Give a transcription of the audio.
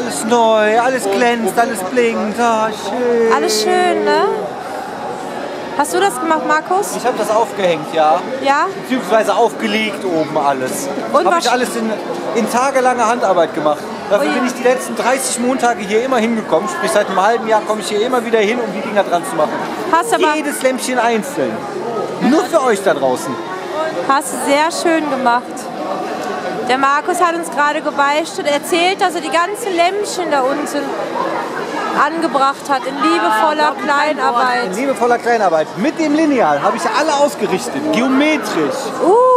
alles neu, alles glänzt, alles blinkt, schön. Alles schön, ne? Hast du das gemacht, Markus? Ich habe das aufgehängt, ja. Ja? Beziehungsweise aufgelegt oben alles. Und habe ich alles in tagelanger Handarbeit gemacht. Dafür bin ich die letzten 30 Montage hier immer hingekommen. Sprich, seit einem halben Jahr komme ich hier immer wieder hin, um die Dinger dran zu machen. Hast aber jedes Lämpchen einzeln. Nur für euch da draußen. Hast sehr schön gemacht. Der Markus hat uns gerade gebeichtet, erzählt, dass er die ganzen Lämpchen da unten angebracht hat, in liebevoller Kleinarbeit. In liebevoller Kleinarbeit. Mit dem Lineal habe ich alle ausgerichtet, geometrisch.